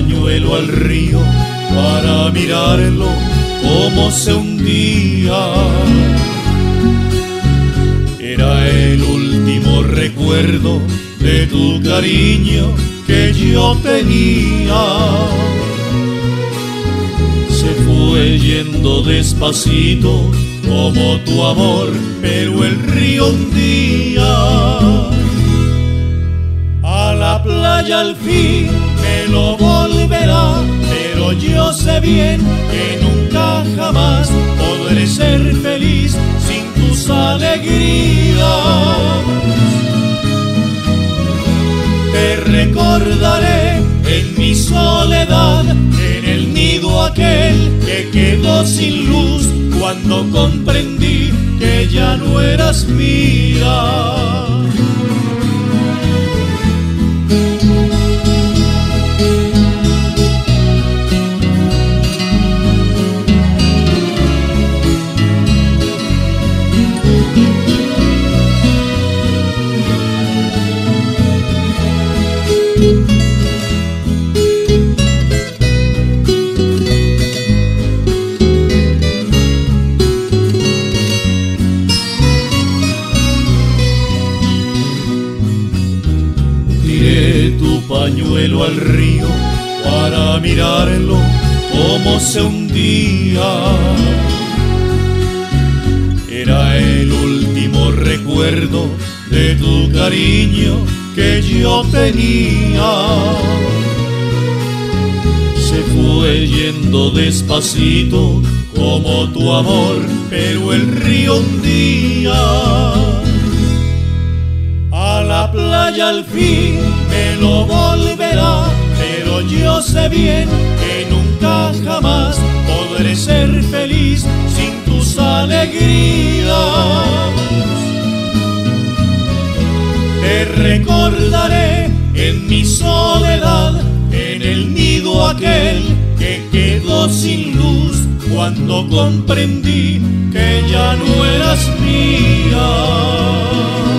pañuelo al río para mirarlo como se hundía. Era el último recuerdo de tu cariño que yo tenía. Se fue yendo despacito como tu amor, pero el río un día a la playa al fin me lo volverá, pero yo sé bien que nunca jamás podré ser feliz sin tus alegrías. Te recordaré en mi soledad, en el nido aquel que quedó sin luz, cuando comprendí que ya no eras mía. Pañuelo al río para mirarlo como se hundía. Era el último recuerdo de tu cariño que yo tenía. Se fue yendo despacito como tu amor, pero el río hundía. La playa al fin me lo volverá, pero yo sé bien que nunca jamás podré ser feliz sin tus alegrías. Te recordaré en mi soledad, en el nido aquel que quedó sin luz, cuando comprendí que ya no eras mía.